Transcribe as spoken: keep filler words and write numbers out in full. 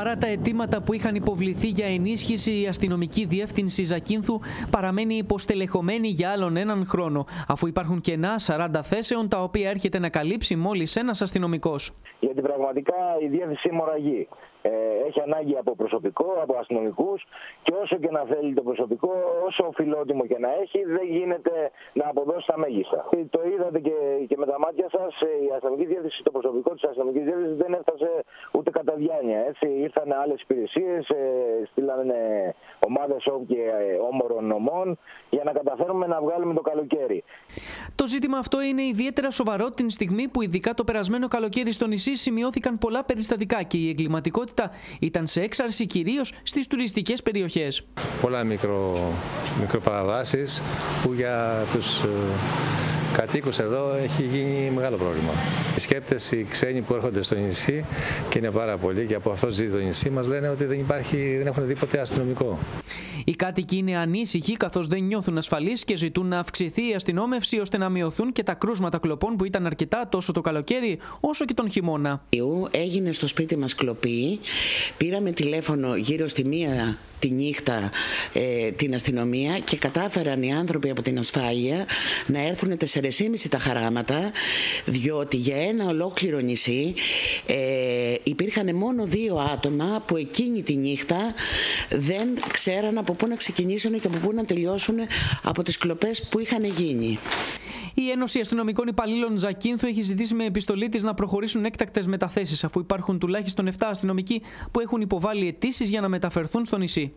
παρά τα αιτήματα που είχαν υποβληθεί για ενίσχυση, η αστυνομική διεύθυνση Ζακίνθου παραμένει υποστελεχωμένη για άλλον έναν χρόνο, αφού υπάρχουν κενά σαράντα θέσεων τα οποία έρχεται να καλύψει μόλις ένας αστυνομικός. Γιατί πραγματικά η διεύθυνση μοραγεί. Ε, έχει ανάγκη από προσωπικό, από αστυνομικούς, και όσο και να θέλει το προσωπικό, όσο φιλότιμο και να έχει, δεν γίνεται να αποδώσει τα μέγιστα. Το είδατε και, και με τα μάτια σας, η αστυνομική διεύθυνση, το προσωπικό της αστυνομικής διεύθυνσης δεν έφτασε ούτε κατά διάνοια. Έτσι, ήρθαν άλλες υπηρεσίες, ε, στείλανε ομάδες όπ και όμορων νομών για να καταφέρουμε να βγάλουμε το καλοκαίρι. Το ζήτημα αυτό είναι ιδιαίτερα σοβαρό την στιγμή που ειδικά το περασμένο καλοκαίρι στο νησί σημειώθηκαν πολλά περιστατικά και η εγκληματικότητα ήταν σε έξαρση κυρίως στις τουριστικές περιοχές. Πολλά μικρο, μικροπαραβάσεις που για τους κατοίκους εδώ έχει γίνει μεγάλο πρόβλημα. Οι σκέπτες, οι ξένοι που έρχονται στο νησί, και είναι πάρα πολλοί, και από αυτό ζει το νησί, μας λένε ότι δεν υπάρχει, δεν έχουν δει ποτέ αστυνομικό. Οι κάτοικοι είναι ανήσυχοι καθώς δεν νιώθουν ασφαλείς και ζητούν να αυξηθεί η αστυνόμευση ώστε να μειωθούν και τα κρούσματα κλοπών που ήταν αρκετά τόσο το καλοκαίρι όσο και τον χειμώνα. Έγινε στο σπίτι μας κλοπή. Πήραμε τηλέφωνο γύρω στη μία τη νύχτα ε, την αστυνομία και κατάφεραν οι άνθρωποι από την ασφάλεια να έρθουν τεσσεράμισι τα χαράματα, διότι για ένα ολόκληρο νησί ε, υπήρχαν μόνο δύο άτομα που εκείνη τη νύχτα δεν ξέραν από πού να ξεκινήσουν και από πού να τελειώσουν από τις κλοπές που είχαν γίνει. Η Ένωση Αστυνομικών Υπαλλήλων Ζακίνθου έχει ζητήσει με επιστολή της να προχωρήσουν έκτακτες μεταθέσεις, αφού υπάρχουν τουλάχιστον επτά αστυνομικοί που έχουν υποβάλει αιτήσεις για να μεταφερθούν στο νησί.